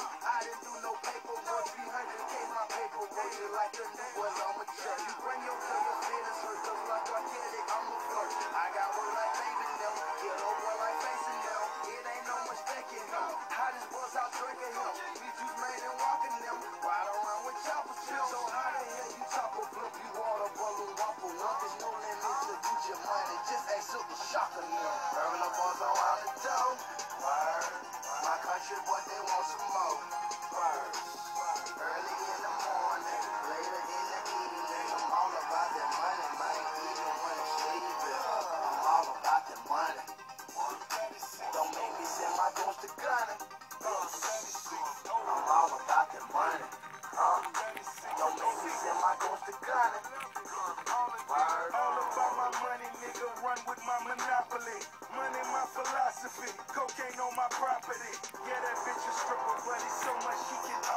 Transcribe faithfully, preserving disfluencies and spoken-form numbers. I didn't do no paperwork, three hundred K my paper weighted like the new was on a jerk. You bring your girl, your feelings hurt, cause like I get it, I'm a flirt. I got work like baby now, get old boy like facing now. It ain't no much thinking now, how this boys out drinking him. We just made and walking them, ride around with chopper chill. So how the hell you chopper flip, you water balloon waffle lump. There's no limit to get your money, just ain't super shocking now. Burning the balls around the dough, word. My country, what they want some more. Birds.